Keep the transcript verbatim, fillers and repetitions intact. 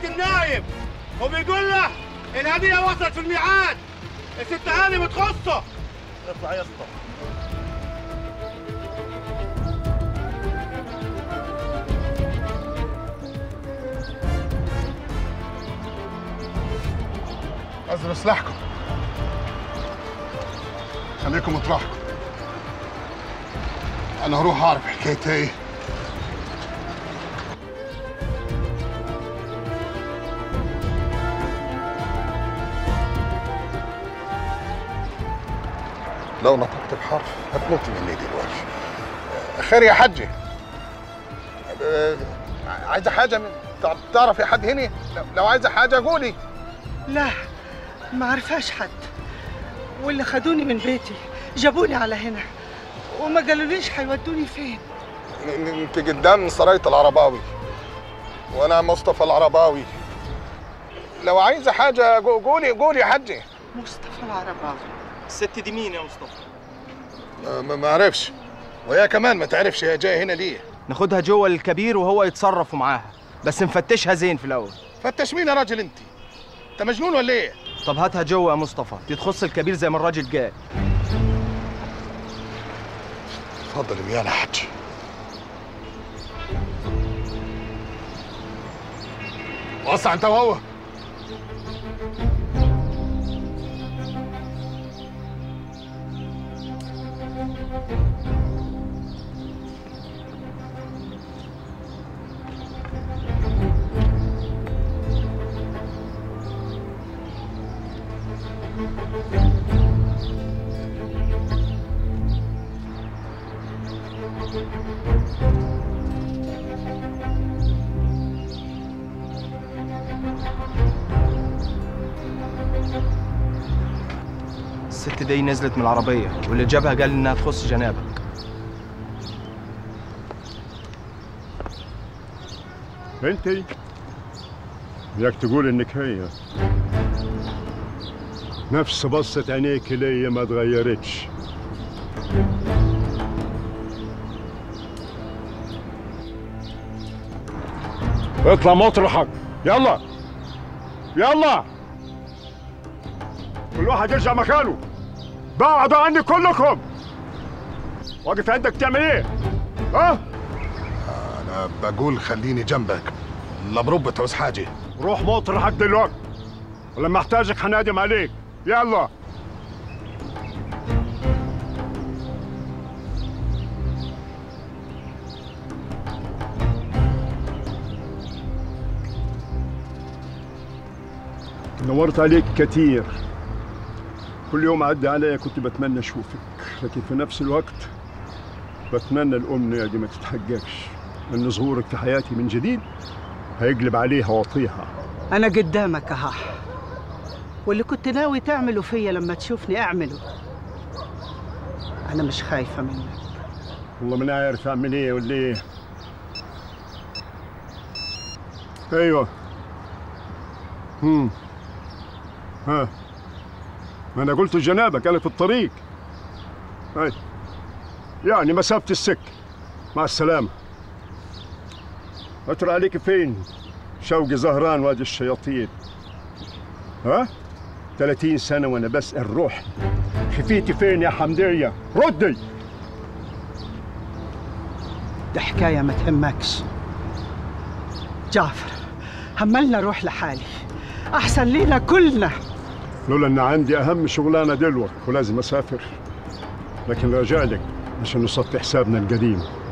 سيادة النائب وبيقول له الهدية وصلت في الميعاد، الست هاني بتخصه. اطلع يا اسطى. أزر سلاحكم، خليكم اطرحكم. أنا هروح أعرف حكايتها إيه. لو نطقت بحرف هتموت مني دلوقتي. خير يا حجي؟ عايزة حاجة من تعرف يا حد هنا؟ لو عايزة حاجة قولي. لا ما عرفهاش حد، واللي خدوني من بيتي جابوني على هنا وما قالوليش هيودوني فين. انت قدام سرايه العرباوي وانا مصطفى العرباوي. لو عايزه حاجه قولي قولي يا حجي. مصطفى العرباوي؟ الست دي مين يا مصطفى؟ ما, ما اعرفش، وهي كمان ما تعرفش هي جايه هنا ليه. ناخدها جوه الكبير وهو يتصرف معاها، بس نفتشها زين في الاول. فتش مين يا راجل؟ انت انت مجنون ولا ايه؟ طب هاتها جوه يا مصطفى، دي تخص الكبير زي ما الراجل جاي. اتفضل يا ميانا حجي. وسع انت وهو. الست دي نزلت من العربية واللي جابها قال إنها تخص جنابك. بنتي بدك تقول إنك هي نفس بصة عينيك ليا ما تغيرتش. اطلع مطرحك، يلا يلا كل واحد يرجع مكانه. بعدوا عني كلكم. واقف عندك تعمل ايه؟ ها؟ انا بقول خليني جنبك، لا برب تعوز حاجه. روح مطرحك دلوقتي ولما احتاجك هنادم عليك. يلا نورت عليك كتير، كل يوم عدى عليا كنت بتمنى اشوفك، لكن في نفس الوقت بتمنى الامنيه دي ما تتحققش، لان ظهورك في حياتي من جديد هيقلب عليها واطيها. انا قدامك اهو، واللي كنت ناوي تعمله فيا لما تشوفني اعمله. انا مش خايفه منك. والله ما عارف اعمل ايه ولا ايه. ايوه. امم ها، ما انا قلت الجنابة كانت في الطريق. هاي يعني مسافة السكة. مع السلامة. اترى عليك فين؟ شوقي زهران وادي الشياطين. ها؟ ثلاثين سنة وانا بسأل روحي خفيتي فين يا حمدية؟ ردي. دي حكاية ما تهمكش جعفر، هملنا روح لحالي احسن لينا كلنا. لولا ان عندي اهم شغلانه دلوقتي ولازم اسافر، لكن راجع لك عشان نصفي حسابنا القديم.